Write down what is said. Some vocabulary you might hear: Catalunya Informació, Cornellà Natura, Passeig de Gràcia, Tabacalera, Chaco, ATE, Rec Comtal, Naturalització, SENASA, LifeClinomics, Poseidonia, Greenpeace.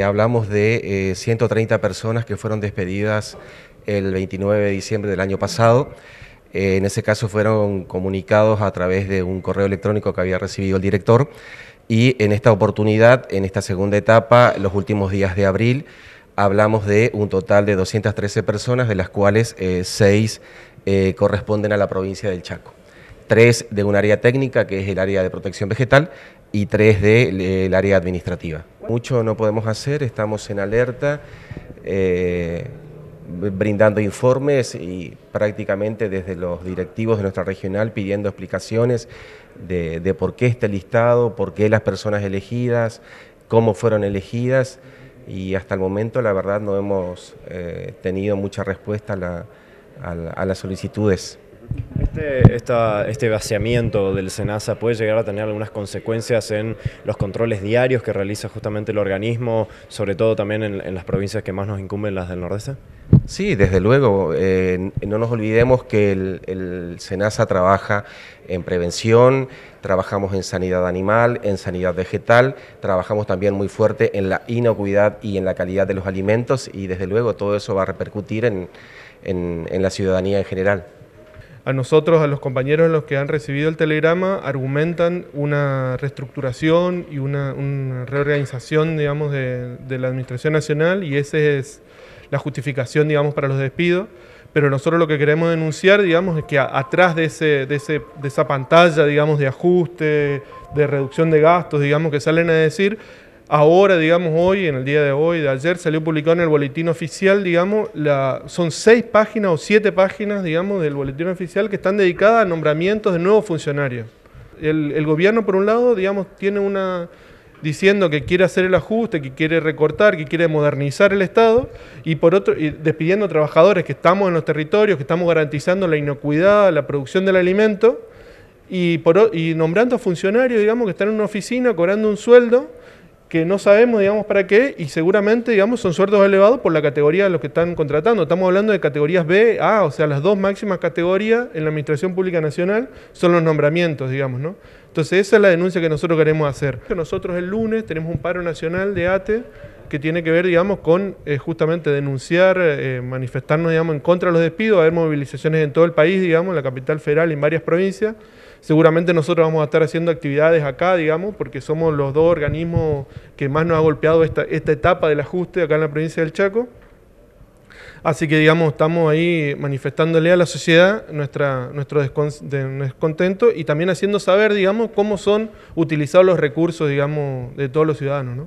Hablamos de 130 personas que fueron despedidas el 29 de diciembre del año pasado. En ese caso fueron comunicados a través de un correo electrónico que había recibido el director, y en esta oportunidad, en esta segunda etapa, los últimos días de abril, hablamos de un total de 213 personas, de las cuales 6 corresponden a la provincia del Chaco. 3 de un área técnica, que es el área de protección vegetal, y 3 del área administrativa. Mucho no podemos hacer, estamos en alerta, brindando informes y prácticamente desde los directivos de nuestra regional pidiendo explicaciones de por qué este listado, por qué las personas elegidas, cómo fueron elegidas, y hasta el momento la verdad no hemos tenido mucha respuesta a las solicitudes. Este vaciamiento del SENASA puede llegar a tener algunas consecuencias en los controles diarios que realiza justamente el organismo, sobre todo también en las provincias que más nos incumben, las del nordeste. Sí, desde luego. No nos olvidemos que el SENASA trabaja en prevención, trabajamos en sanidad animal, en sanidad vegetal, trabajamos también muy fuerte en la inocuidad y en la calidad de los alimentos, y desde luego todo eso va a repercutir en la ciudadanía en general. A nosotros, a los compañeros los que han recibido el telegrama, argumentan una reestructuración y una reorganización, digamos, de la Administración Nacional, y esa es la justificación, digamos, para los despidos. Pero nosotros lo que queremos denunciar, digamos, es que atrás de esa pantalla, digamos, de ajuste, de reducción de gastos, digamos, que salen a decir, ahora, digamos, hoy, en el día de hoy, de ayer, salió publicado en el boletín oficial, digamos, son 6 páginas o 7 páginas, digamos, del boletín oficial que están dedicadas a nombramientos de nuevos funcionarios. El gobierno, por un lado, digamos, tiene diciendo que quiere hacer el ajuste, que quiere recortar, que quiere modernizar el Estado, y por otro, despidiendo trabajadores que estamos en los territorios, que estamos garantizando la inocuidad, la producción del alimento, y nombrando funcionarios, digamos, que están en una oficina cobrando un sueldo que no sabemos, digamos, para qué, y seguramente, digamos, son sueldos elevados por la categoría de los que están contratando. Estamos hablando de categorías B, A, o sea, las 2 máximas categorías en la Administración Pública Nacional son los nombramientos, digamos, ¿no? Entonces esa es la denuncia que nosotros queremos hacer. Nosotros el lunes tenemos un paro nacional de ATE que tiene que ver, digamos, con justamente denunciar, manifestarnos, digamos, en contra de los despidos. Va a haber movilizaciones en todo el país, digamos, en la capital federal y en varias provincias. Seguramente nosotros vamos a estar haciendo actividades acá, digamos, porque somos los 2 organismos que más nos ha golpeado esta etapa del ajuste acá en la provincia del Chaco. Así que, digamos, estamos ahí manifestándole a la sociedad nuestro descontento, y también haciendo saber, digamos, cómo son utilizados los recursos, digamos, de todos los ciudadanos, ¿no?